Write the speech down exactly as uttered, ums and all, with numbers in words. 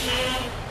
No, no.